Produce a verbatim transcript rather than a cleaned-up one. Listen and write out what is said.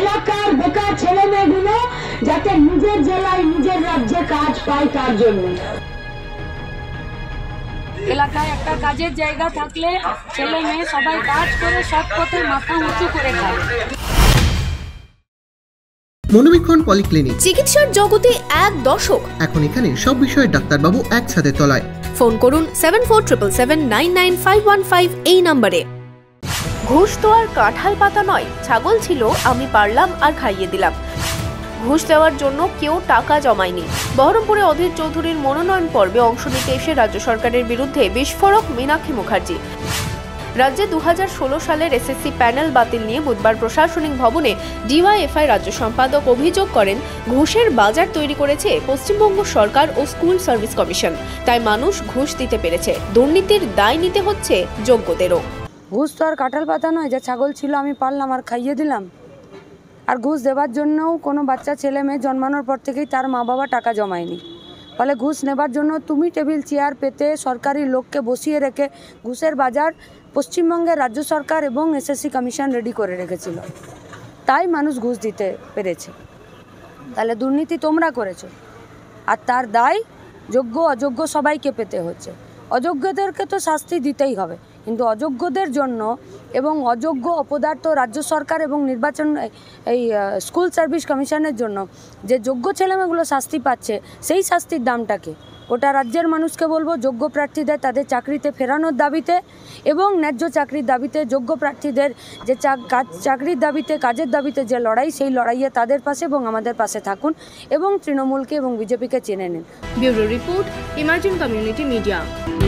এলাকার বেকার ছেলে মেয়েগুলো যাতে নিজের জেলায় নিজের রাজ্যে কাজ পায় তার জন্য। এলাকায় একটা কাজের জায়গা থাকলে ছেলে মেয়ে সবাই কাজ করে সব পথে মাথা উঁচু করে খায়। মনোবীক্ষণ পলিক্লিনিক, চিকিৎসার জগতে এক দশক। এখন এখানে সব বিষয়ে ডাক্তারবাবু একসাথে তলায়। ফোন করুন seven four triple seven nine nine five one five এই নাম্বারে। ঘুষ তো আর কাঁঠাল পাতা নয়, ছাগল ছিল, আমি পারলাম আর খাইয়ে দিলাম। ঘুষ দেওয়ার জন্য কেউ টাকা জমায়নি। বহরমপুরে অধীর চৌধুরীর মনোনয়ন পর্বে অংশ নিতে এসে রাজ্য সরকারের বিরুদ্ধে বিস্ফোরক মীনাক্ষী মুখার্জি। রাজ্যে দু হাজার ষোলো সালের এসএসসি প্যানেল বাতিল নিয়ে বুধবার প্রশাসনিক ভবনে ডিওয়াইএফআই রাজ্য সম্পাদক অভিযোগ করেন, ঘুষের বাজার তৈরি করেছে পশ্চিমবঙ্গ সরকার ও স্কুল সার্ভিস কমিশন, তাই মানুষ ঘুষ দিতে পেরেছে। দুর্নীতির দায় নিতে হচ্ছে যোগ্যদেরও। ঘুষ তো আর কাঁঠাল পাতা নয়, যা ছাগল ছিল আমি পারলাম আর খাইয়ে দিলাম। আর ঘুষ দেওয়ার জন্যও কোনো বাচ্চা ছেলে মেয়ে জন্মানোর পর থেকেই তার মা বাবা টাকা জমায়নি। ফলে ঘুষ নেবার জন্য তুমি টেবিল চেয়ার পেতে সরকারি লোককে বসিয়ে রেখে ঘুষের বাজার পশ্চিমবঙ্গের রাজ্য সরকার এবং এসএসসি কমিশন রেডি করে রেখেছিল, তাই মানুষ ঘুষ দিতে পেরেছে। তাহলে দুর্নীতি তোমরা করেছো, আর তার দায় যোগ্য অযোগ্য সবাইকে পেতে হচ্ছে। অযোগ্যদেরকে তো শাস্তি দিতেই হবে, কিন্তু অযোগ্যদের জন্য এবং অযোগ্য অপদার্থ রাজ্য সরকার এবং নির্বাচন এই স্কুল সার্ভিস কমিশনের জন্য যে যোগ্য ছেলেমেয়েগুলো শাস্তি পাচ্ছে, সেই শাস্তির দামটাকে ওটা রাজ্যের মানুষকে বলবো, যোগ্য প্রার্থীদের তাদের চাকরিতে ফেরানোর দাবিতে এবং ন্যায্য চাকরির দাবিতে, যোগ্য প্রার্থীদের যে চাকরির দাবিতে কাজের দাবিতে যে লড়াই, সেই লড়াইয়ে তাদের পাশে এবং আমাদের পাশে থাকুন এবং তৃণমূলকে এবং বিজেপিকে চেনে নিন। Bureau report, emerging community media.